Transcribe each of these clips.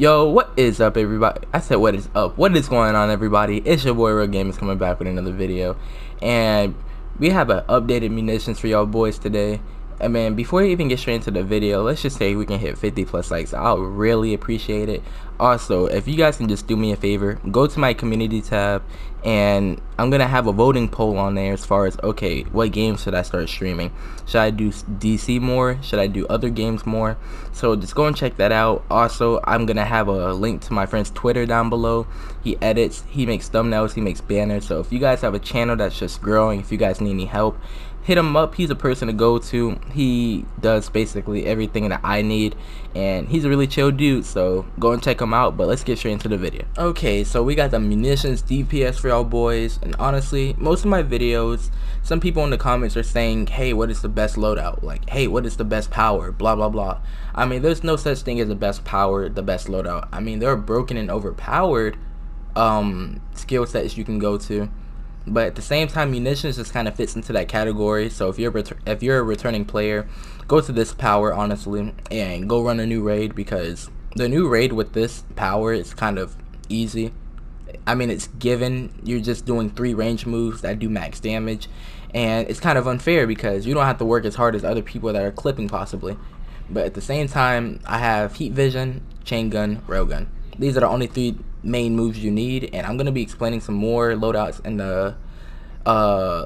Yo, what is up, everybody? I said what is up. What is going on, everybody? It's your boy RealGamingS coming back with another video, and we have an updated munitions for y'all boys today. And man, before you even get straight into the video, let's just say we can hit 50+ likes. I'll really appreciate it. Also, if you guys can just do me a favor, go to my community tab, and I'm gonna have a voting poll on there as far as, okay, what games should I start streaming? Should I do DC more? Should I do other games more? So just go and check that out. Also, I'm gonna have a link to my friend's Twitter down below. He edits, he makes thumbnails, he makes banners. So if you guys have a channel that's just growing, if you guys need any help, hit him up. He's a person to go to. He does basically everything that I need, and he's a really chill dude, so go and check him out. But let's get straight into the video. Okay, so we got the munitions DPS for y'all boys, and honestly, most of my videos, some people in the comments are saying, hey, what is the best loadout? Like, hey, what is the best power? Blah blah blah. I mean, there's no such thing as the best power, the best loadout. I mean, there are broken and overpowered skill sets you can go to. But at the same time, munitions just kind of fits into that category. So if you're a returning player, go to this power, honestly, and go run a new raid, because the new raid with this power is kind of easy. I mean, it's given. You're just doing 3 range moves that do max damage, and it's kind of unfair because you don't have to work as hard as other people that are clipping possibly. But at the same time, I have heat vision, chain gun, railgun. These are the only 3 main moves you need, and I'm gonna be explaining some more loadouts in the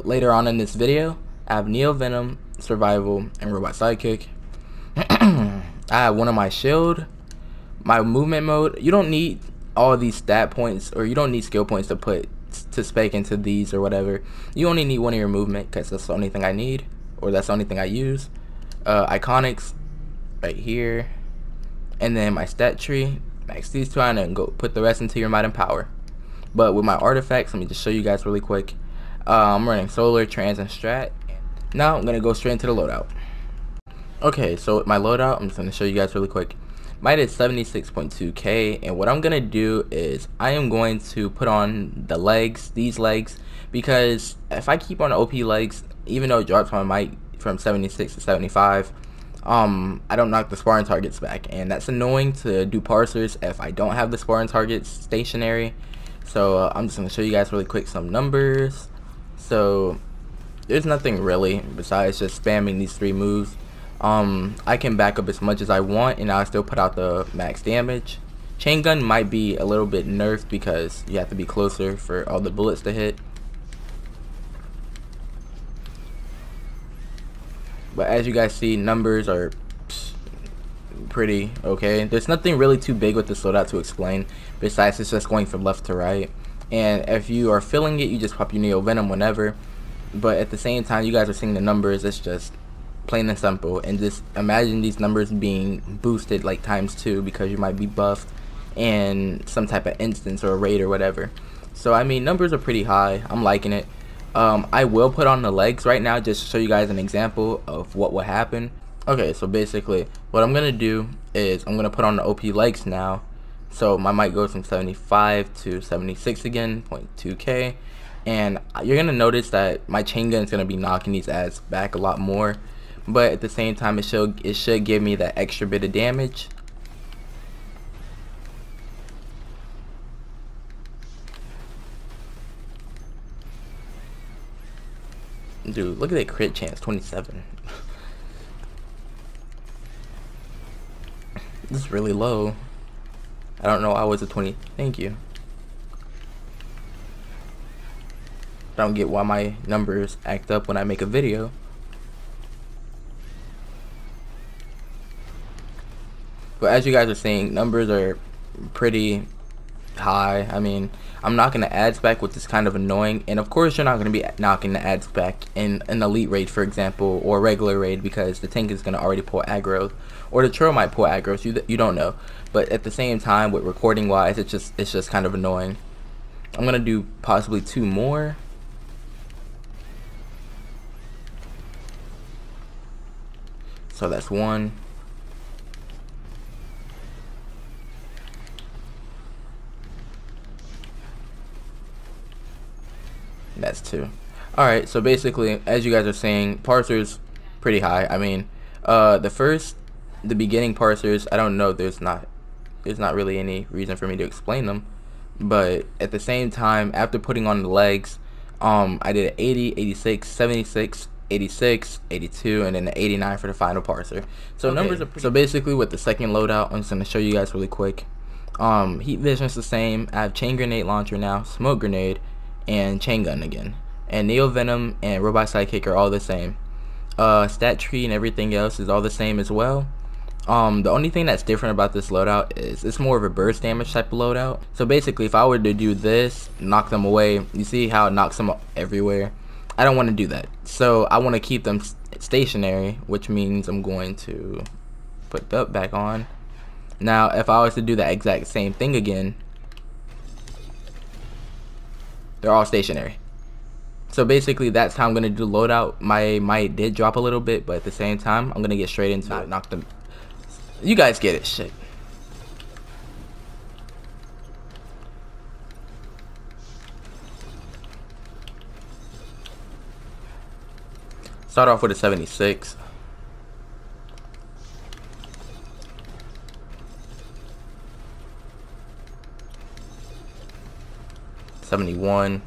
later on in this video. I have Neo Venom, Survival, and Robot Sidekick. I have one of my shield, my movement mode. You don't need all these stat points, or you don't need skill points to put to spec into these or whatever. You only need one of your movement, because that's the only thing I need, or that's the only thing I use. Iconics right here, and then my stat tree. Max these 2 out and go put the rest into your might and power. But with my artifacts, let me just show you guys really quick. I'm running solar, trans, and strat. Now I'm gonna go straight into the loadout. Okay, so with my loadout, I'm just gonna show you guys really quick. Might is 76.2k, and what I'm gonna do is I am going to put on the legs, these legs, because if I keep on OP legs, even though it drops my might from 76 to 75. I don't knock the sparring targets back, and that's annoying to do parsers if I don't have the sparring targets stationary. So I'm just gonna show you guys really quick some numbers. So there's nothing really besides just spamming these 3 moves. I can back up as much as I want, and I'll still put out the max damage. Chain gun might be a little bit nerfed because you have to be closer for all the bullets to hit. But as you guys see, numbers are pretty okay. There's nothing really too big with this loadout to explain, besides it's just going from left to right. And if you are feeling it, you just pop your Neo Venom whenever. But at the same time, you guys are seeing the numbers. It's just plain and simple. And just imagine these numbers being boosted like times 2, because you might be buffed in some type of instance or a raid or whatever. So I mean, numbers are pretty high. I'm liking it. I will put on the legs right now just to show you guys an example of what will happen. Okay, so basically what I'm gonna do is I'm gonna put on the OP legs now. So my might goes from 75 to 76 again, 0.2k, and you're gonna notice that my chain gun is gonna be knocking these ads back a lot more, but at the same time it should give me that extra bit of damage. Dude, look at that crit chance, 27. This is really low. I don't know, I was a 20. Thank you. I don't get why my numbers act up when I make a video. But as you guys are seeing, numbers are pretty high. I mean, I'm knocking the ads back, which is kind of annoying, and of course you're not going to be knocking the ads back in an elite raid, for example, or regular raid, because the tank is going to already pull aggro, or the troll might pull aggro, so you don't know. But at the same time, with recording wise, it's just kind of annoying. I'm going to do possibly 2 more. So that's one. That's two. Alright, so basically, as you guys are seeing, parser's pretty high. I mean, the beginning parsers, I don't know, there's not really any reason for me to explain them. But at the same time, after putting on the legs, I did an 80, 86, 76, 86, 82, and then an 89 for the final parser. So okay. Numbers are pretty. So basically, with the second loadout, I'm just gonna show you guys really quick. Heat vision's the same. I have chain grenade launcher now, smoke grenade, and chain gun again. And Neo Venom and Robot Sidekick are all the same. Stat tree and everything else is all the same as well. The only thing that's different about this loadout is it's more of a burst damage type of loadout. So basically, if I were to do this, knock them away, you see how it knocks them everywhere. I don't want to do that. So I want to keep them stationary, which means I'm going to put that back on. Now, if I was to do the exact same thing again, they're all stationary. So basically, that's how I'm going to do loadout. My might did drop a little bit, but at the same time, I'm going to get straight into it. Knock them. You guys get it, shit. Start off with a 76. '71.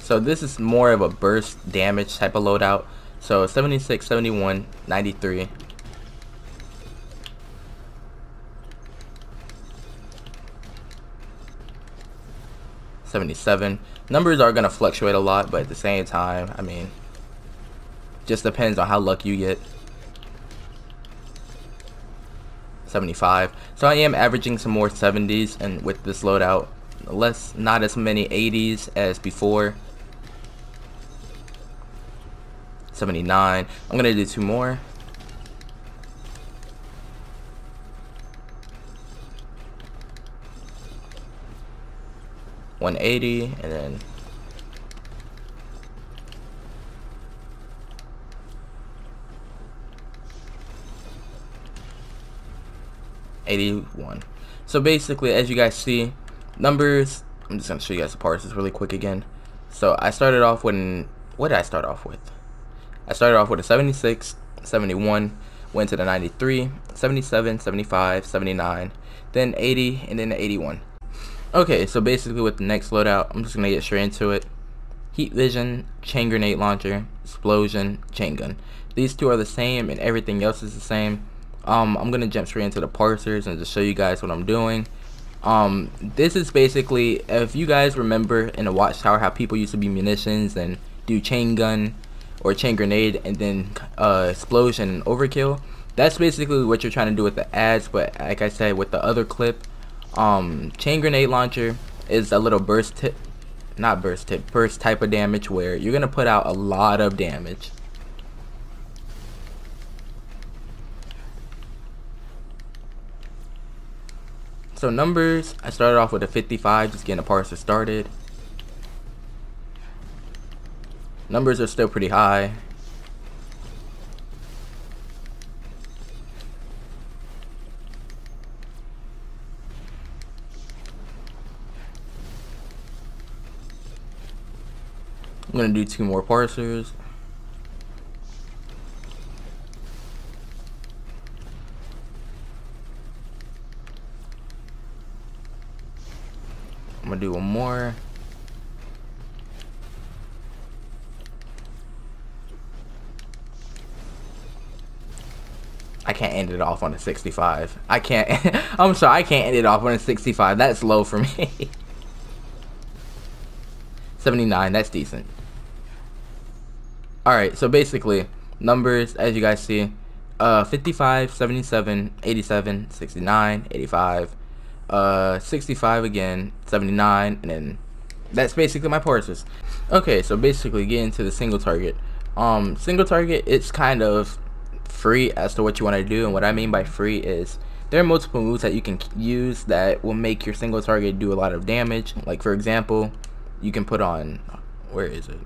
So this is more of a burst damage type of loadout. So 76, 71, 93. '77. Numbers are gonna fluctuate a lot, but at the same time, I mean, just depends on how lucky you get. 75. So I am averaging some more 70s and with this loadout, less, not as many 80s as before. 79. I'm gonna do two more. 180, and then 81. So basically, as you guys see, numbers. I'm just gonna show you guys the parsers really quick again. So I started off with an, what did I start off with? I started off with a 76, 71, went to the 93, 77, 75, 79, then 80, and then the 81. Okay, so basically with the next loadout, I'm just gonna get straight into it. Heat vision, chain grenade launcher, explosion, chain gun. These two are the same, and everything else is the same. I'm gonna jump straight into the parsers and just show you guys what I'm doing. This is basically, if you guys remember in the Watchtower how people used to be munitions and do chain gun or chain grenade and then explosion and overkill, that's basically what you're trying to do with the ads. But like I said with the other clip, chain grenade launcher is a little burst type of damage where you're gonna put out a lot of damage. So numbers, I started off with a 55, just getting a parser started. Numbers are still pretty high. I'm gonna do two more parsers. 65. I can't. I'm sorry, I can't end it off on a 65. That's low for me. 79. That's decent. Alright, so basically, numbers, as you guys see, 55, 77, 87, 69, 85, 65 again, 79, and then that's basically my parsers. Okay, so basically, getting to the single target. Single target, it's kind of free as to what you want to do, and what I mean by free is there are multiple moves that you can use that will make your single target do a lot of damage. Like for example, you can put on Where is it?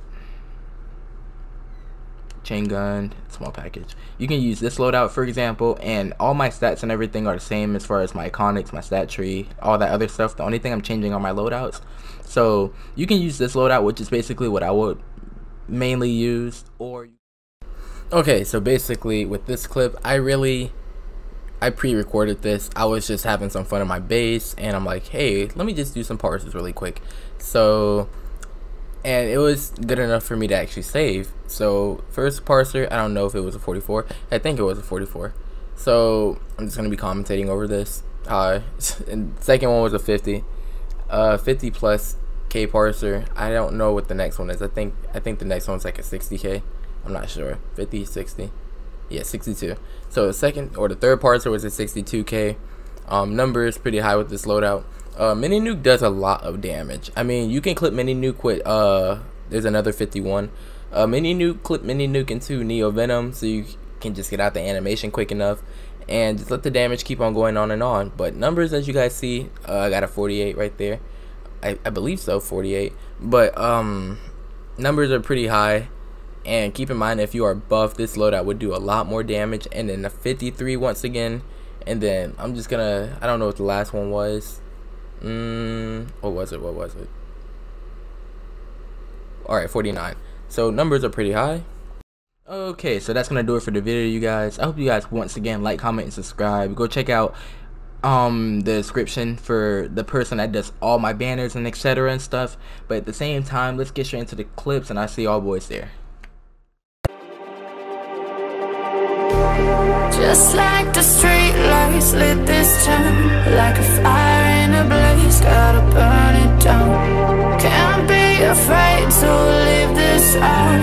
Chain gun, small package. You can use this loadout, for example, and all my stats and everything are the same as far as my iconics, my stat tree, all that other stuff. The only thing I'm changing are my loadouts. So you can use this loadout, which is basically what I would mainly use. Or okay, so basically with this clip, I pre-recorded this. I was just having some fun in my base, and I'm like, hey, let me just do some parses really quick. So, and it was good enough for me to actually save. So first parser, I don't know if it was a 44. I think it was a 44. So I'm just gonna be commentating over this. And second one was a 50. 50 plus K parser. I don't know what the next one is. I think the next one's like a 60K. I'm not sure. 50, 60. Yeah, 62. So the second or the third parser was a 62K. Number is pretty high with this loadout. Mini nuke does a lot of damage. I mean, you can clip mini nuke with there's another 51. Mini nuke, clip mini nuke into Neo Venom, so you can just get out the animation quick enough and just let the damage keep on going on and on. But numbers, as you guys see, I got a 48 right there. I believe so, 48. But numbers are pretty high. And keep in mind, if you are buff, this loadout would do a lot more damage. And then a 53 once again. And then I'm just gonna, I don't know what the last one was. What was it? Alright, 49. So numbers are pretty high. Okay, so that's gonna do it for the video, you guys. I hope you guys once again like, comment, and subscribe. Go check out the description for the person that does all my banners and etc. and stuff. But at the same time, let's get straight into the clips, and I see all boys there. Just like the street lights lit this town, like a fire in a blaze, gotta burn it down. Can't be afraid to leave this out.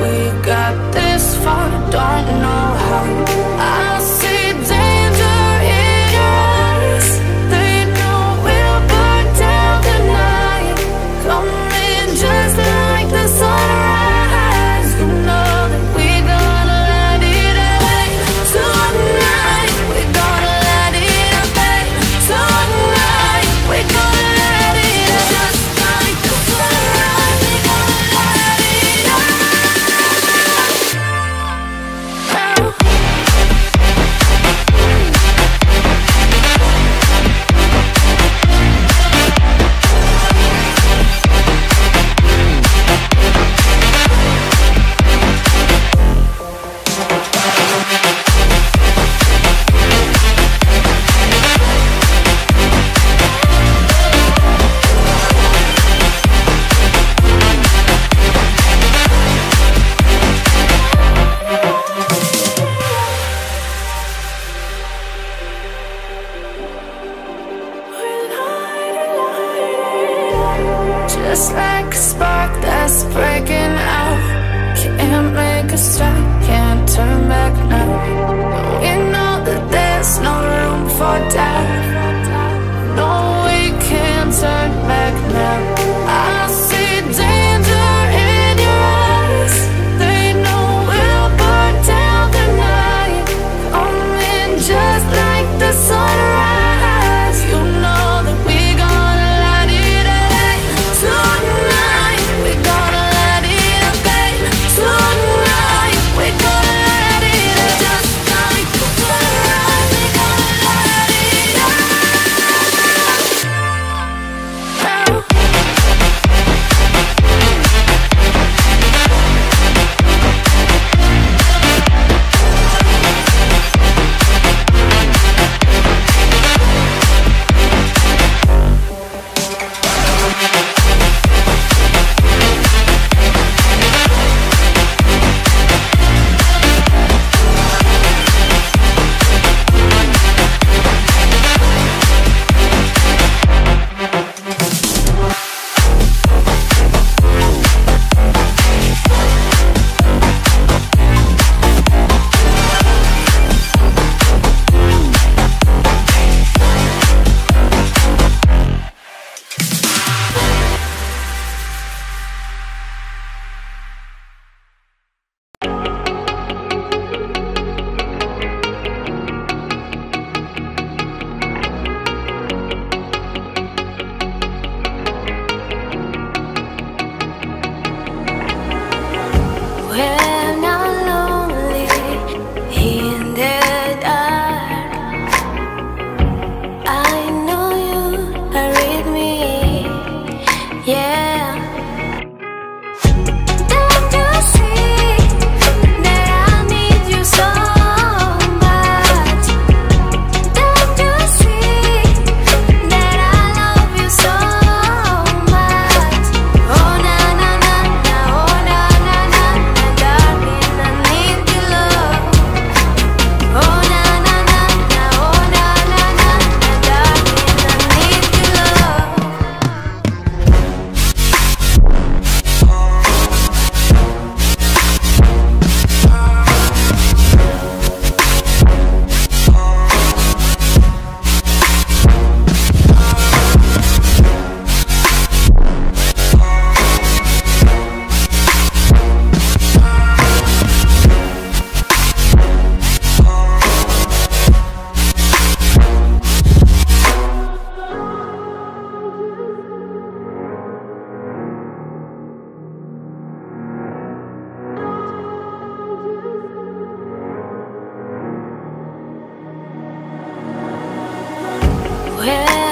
We got this far, don't know how. I see danger in us. They know we'll burn down the night. Come in just like the sunrise. You know that we just like a spark that's breaking out. Can't make a stop, can't turn back now. We know that there's no room for doubt. No, we can't turn back now. I see danger in your eyes. They know we'll burn down the night. Come in just like the sunrise. Tonight, where